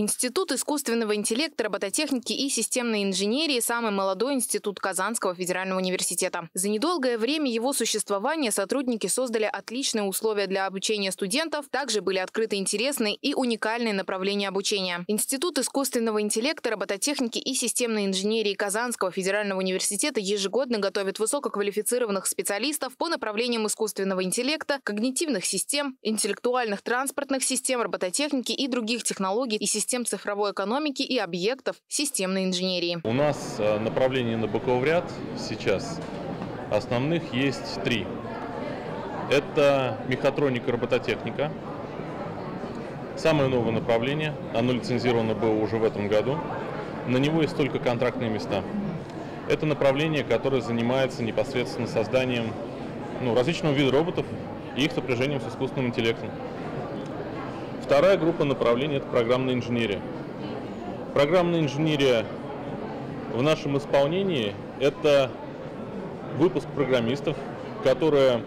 Институт искусственного интеллекта, робототехники и системной инженерии – самый молодой институт Казанского федерального университета. За недолгое время его существования сотрудники создали отличные условия для обучения студентов, также были открыты интересные и уникальные направления обучения. Институт искусственного интеллекта, робототехники и системной инженерии Казанского федерального университета ежегодно готовит высококвалифицированных специалистов по направлениям искусственного интеллекта, когнитивных систем, интеллектуальных транспортных систем, робототехники и других технологий и систем цифровой экономики и объектов системной инженерии. У нас направлений на бакалавриат сейчас основных есть три. Это мехатроника, робототехника. Самое новое направление, оно лицензировано было уже в этом году. На него есть только контрактные места. Это направление, которое занимается непосредственно созданием различного вида роботов и их сопряжением с искусственным интеллектом. Вторая группа направлений – это программная инженерия. Программная инженерия в нашем исполнении – это выпуск программистов, которые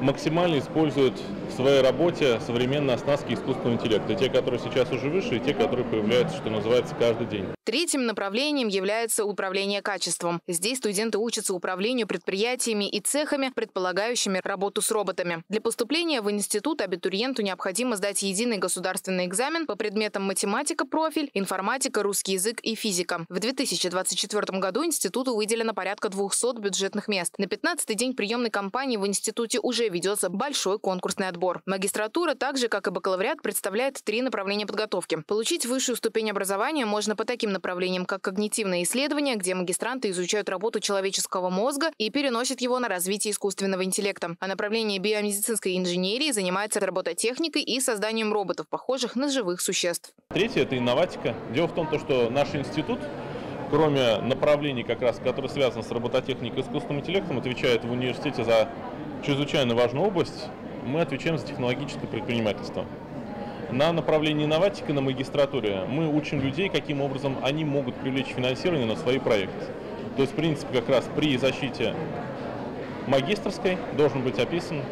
максимально используют в своей работе современные оснастки искусственного интеллекта. И те, которые сейчас уже выше, и те, которые появляются, что называется, каждый день. Третьим направлением является управление качеством. Здесь студенты учатся управлению предприятиями и цехами, предполагающими работу с роботами. Для поступления в институт абитуриенту необходимо сдать единый государственный экзамен по предметам математика, профиль, информатика, русский язык и физика. В 2024 году институту выделено порядка 200 бюджетных мест. На 15-й день приемной кампании в институте уже ведется большой конкурсный отбор. Магистратура, так же как и бакалавриат, представляет три направления подготовки. Получить высшую ступень образования можно по таким направлением, как когнитивное исследование, где магистранты изучают работу человеческого мозга и переносят его на развитие искусственного интеллекта. А направление биомедицинской инженерии занимается робототехникой и созданием роботов, похожих на живых существ. Третье – это инноватика. Дело в том, что наш институт, кроме направлений, как раз, которые связаны с робототехникой и искусственным интеллектом, отвечает в университете за чрезвычайно важную область. Мы отвечаем за технологическое предпринимательство. На направлении инноватика на магистратуре мы учим людей, каким образом они могут привлечь финансирование на свои проекты. То есть, в принципе, как раз при защите магистерской должен быть описан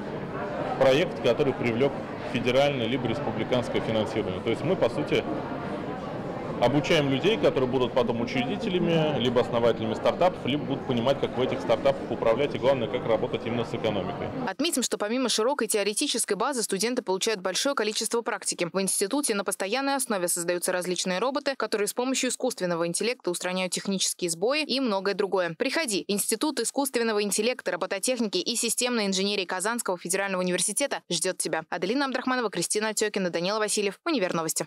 проект, который привлек федеральное либо республиканское финансирование. То есть мы, по сути, обучаем людей, которые будут потом учредителями, либо основателями стартапов, либо будут понимать, как в этих стартапах управлять и, главное, как работать именно с экономикой. Отметим, что помимо широкой теоретической базы студенты получают большое количество практики. В институте на постоянной основе создаются различные роботы, которые с помощью искусственного интеллекта устраняют технические сбои и многое другое. Приходи! Институт искусственного интеллекта, робототехники и системной инженерии Казанского федерального университета ждет тебя. Аделина Абдрахманова, Кристина Отекина, Данила Васильев, Универ Новости.